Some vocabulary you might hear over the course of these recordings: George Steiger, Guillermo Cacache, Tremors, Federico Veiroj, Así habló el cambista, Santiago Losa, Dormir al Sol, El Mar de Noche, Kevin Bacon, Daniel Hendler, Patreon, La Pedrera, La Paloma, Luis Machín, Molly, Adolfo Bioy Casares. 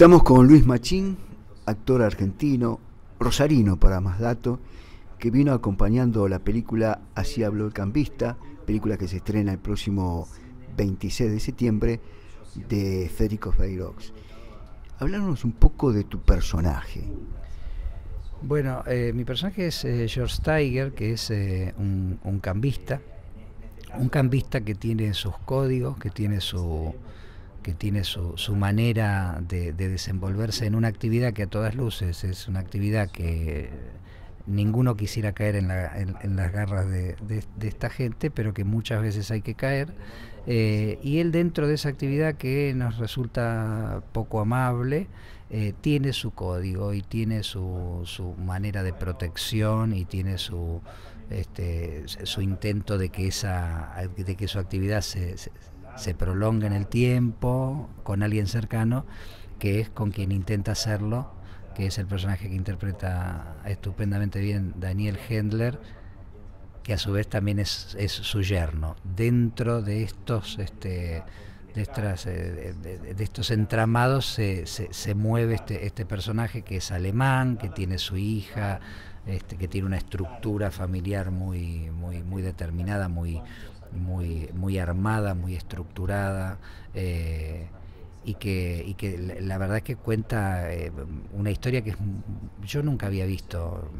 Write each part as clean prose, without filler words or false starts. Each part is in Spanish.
Estamos con Luis Machín, actor argentino, rosarino para más datos, que vino acompañando la película Así habló el cambista, película que se estrena el próximo 26 de septiembre, de Federico Veiroj. Háblanos un poco de tu personaje. Bueno, mi personaje es George Steiger, que es un cambista. Un cambista que tiene sus códigos, que tiene su manera de desenvolverse en una actividad que a todas luces es una actividad que ninguno quisiera caer en las garras de esta gente, pero que muchas veces hay que caer, y él, dentro de esa actividad que nos resulta poco amable, tiene su código y tiene su manera de protección y tiene su intento de que su actividad se prolonga en el tiempo con alguien cercano, que es con quien intenta hacerlo, que es el personaje que interpreta estupendamente bien Daniel Hendler, que a su vez también es su yerno, dentro de estos entramados se mueve este personaje, que es alemán, que tiene su hija, que tiene una estructura familiar muy determinada, muy armada, muy estructurada, y que la verdad es que cuenta una historia que yo nunca había visto,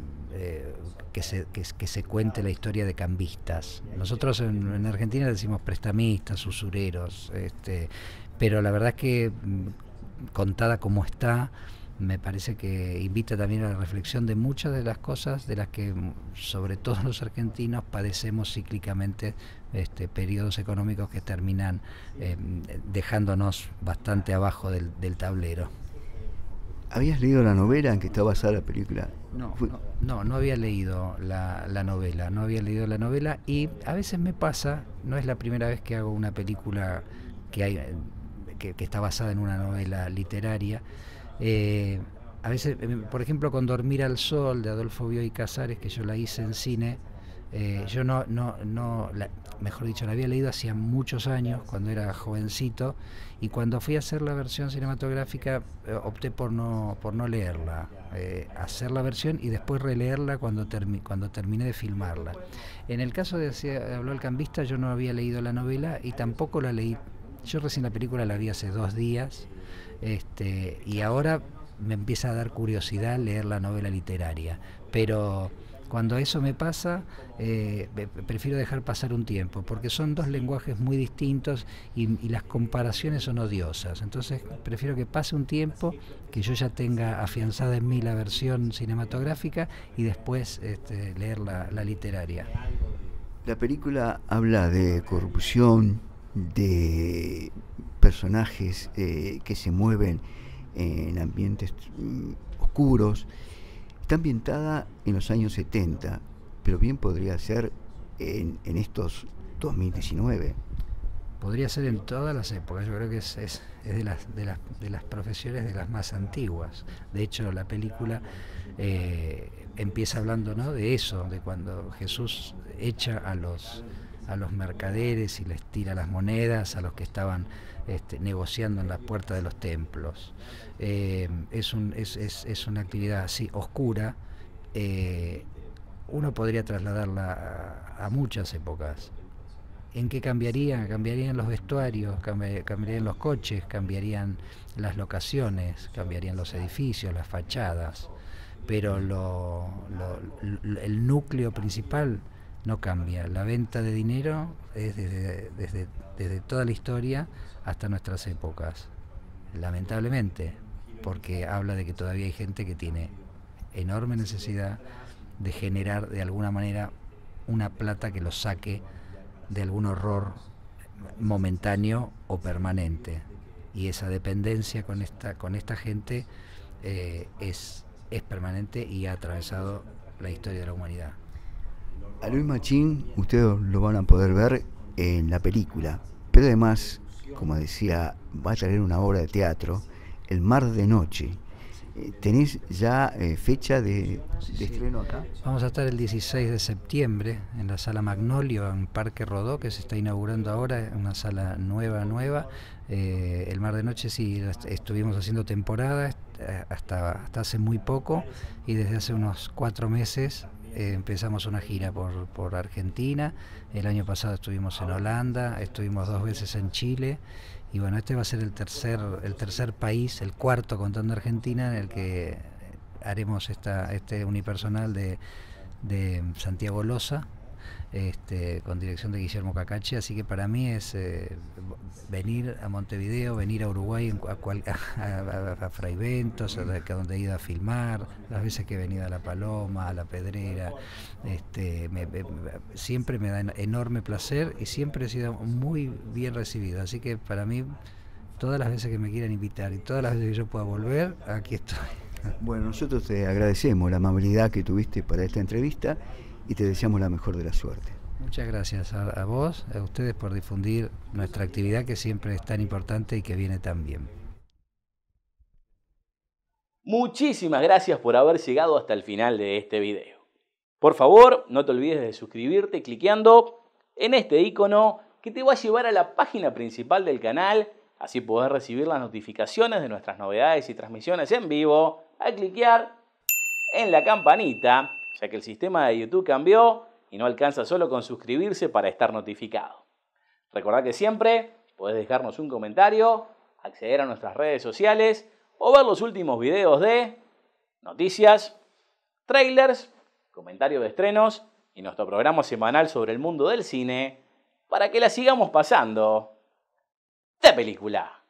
que se cuente la historia de cambistas. Nosotros en Argentina decimos prestamistas, usureros, pero la verdad es que contada como está, me parece que invita también a la reflexión de muchas de las cosas de las que, sobre todo los argentinos, padecemos cíclicamente, periodos económicos que terminan dejándonos bastante abajo del tablero. ¿Habías leído la novela en que está basada la película? No había leído la novela, y a veces me pasa, no es la primera vez que hago una película que está basada en una novela literaria. A veces, por ejemplo, con Dormir al Sol, de Adolfo Bioy Casares, que yo la hice en cine, yo la había leído hacía muchos años, cuando era jovencito, y cuando fui a hacer la versión cinematográfica opté por no leerla, hacer la versión y después releerla cuando terminé de filmarla. En el caso de Así habló el cambista, yo no había leído la novela y tampoco la leí. Yo recién la película la vi hace 2 días, y ahora me empieza a dar curiosidad leer la novela literaria, pero cuando eso me pasa, prefiero dejar pasar un tiempo, porque son 2 lenguajes muy distintos y las comparaciones son odiosas. Entonces prefiero que pase un tiempo, que yo ya tenga afianzada en mí la versión cinematográfica, y después leer la literaria. La película habla de corrupción, de personajes que se mueven en ambientes oscuros. Está ambientada en los años 70, pero bien podría ser en estos 2019. Podría ser en todas las épocas. Yo creo que es de las profesiones de las más antiguas. De hecho, la película empieza hablando, ¿no?, de eso, de cuando Jesús echa a los mercaderes y les tira las monedas a los que estaban negociando en la puerta de los templos. Es una actividad así oscura. Uno podría trasladarla a muchas épocas. ¿En qué cambiaría? Cambiarían los vestuarios, cambiarían los coches, cambiarían las locaciones, cambiarían los edificios, las fachadas, pero el núcleo principal no cambia. La venta de dinero es desde toda la historia hasta nuestras épocas, lamentablemente, porque habla de que todavía hay gente que tiene enorme necesidad de generar de alguna manera una plata que los saque de algún horror momentáneo o permanente, y esa dependencia con esta gente es permanente y ha atravesado la historia de la humanidad. A Luis Machín ustedes lo van a poder ver en la película, pero además, como decía, va a traer una obra de teatro, El Mar de Noche, ¿Tenés ya fecha de estreno acá? Vamos a estar el 16 de septiembre en la sala Magnolio, en Parque Rodó, que se está inaugurando ahora, una sala nueva. El Mar de Noche sí estuvimos haciendo temporada hasta hace muy poco, y desde hace unos 4 meses empezamos una gira por Argentina. El año pasado estuvimos en Holanda, estuvimos 2 veces en Chile. Y bueno, este va a ser el tercer país, el cuarto contando Argentina, en el que haremos este unipersonal de Santiago Losa, con dirección de Guillermo Cacache. Así que para mí es venir a Montevideo, venir a Uruguay, a Fraiventos, a donde he ido a filmar, las veces que he venido a La Paloma, a La Pedrera. Siempre me da enorme placer y siempre he sido muy bien recibido. Así que para mí, todas las veces que me quieran invitar y todas las veces que yo pueda volver, aquí estoy. Bueno, nosotros te agradecemos la amabilidad que tuviste para esta entrevista y te deseamos la mejor de la suerte. Muchas gracias a vos, a ustedes por difundir nuestra actividad, que siempre es tan importante y que viene tan bien. Muchísimas gracias por haber llegado hasta el final de este video. Por favor, no te olvides de suscribirte cliqueando en este icono que te va a llevar a la página principal del canal, así podés recibir las notificaciones de nuestras novedades y transmisiones en vivo al cliquear en la campanita, ya que el sistema de YouTube cambió y no alcanza solo con suscribirse para estar notificado. Recordá que siempre podés dejarnos un comentario, acceder a nuestras redes sociales o ver los últimos videos de noticias, trailers, comentarios de estrenos y nuestro programa semanal sobre el mundo del cine, para que la sigamos pasando de película.